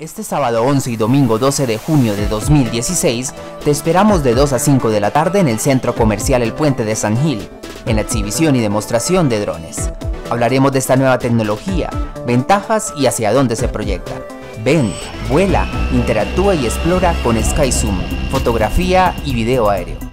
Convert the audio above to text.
Este sábado 11 y domingo 12 de junio de 2016, te esperamos de 2 a 5 de la tarde en el Centro Comercial El Puente de San Gil, en la exhibición y demostración de drones. Hablaremos de esta nueva tecnología, ventajas y hacia dónde se proyecta. Ven, vuela, interactúa y explora con Sky Zoom, fotografía y video aéreo.